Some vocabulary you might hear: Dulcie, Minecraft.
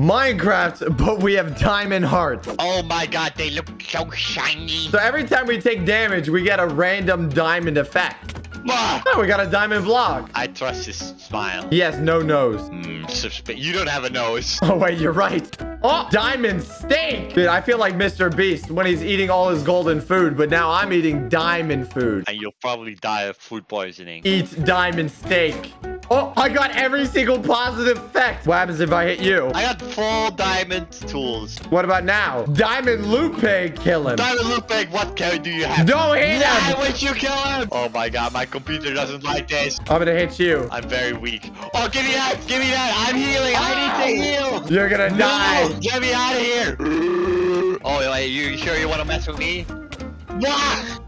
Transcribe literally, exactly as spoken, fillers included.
Minecraft, but we have diamond hearts. Oh my god, they look so shiny. So every time we take damage, we get a random diamond effect. Ah. Oh, we got a diamond block. I trust his smile. He has no nose. Mm, you don't have a nose. Oh, wait, you're right. Oh, diamond steak. Dude, I feel like Mister Beast when he's eating all his golden food, but now I'm eating diamond food. And you'll probably die of food poisoning. Eat diamond steak. Oh, I got every single positive effect. What happens if I hit you? I got full diamond tools. What about now? Diamond loot pig, kill him. Diamond loot pig, what can do you have? Don't hit yeah, him. I wish you kill him. Oh my god, my computer doesn't like this. I'm gonna hit you. I'm very weak. Oh, give me that, give me that. I'm healing, I need to heal. You're gonna no, die. Get me out of here. Oh, are you sure you wanna mess with me? What?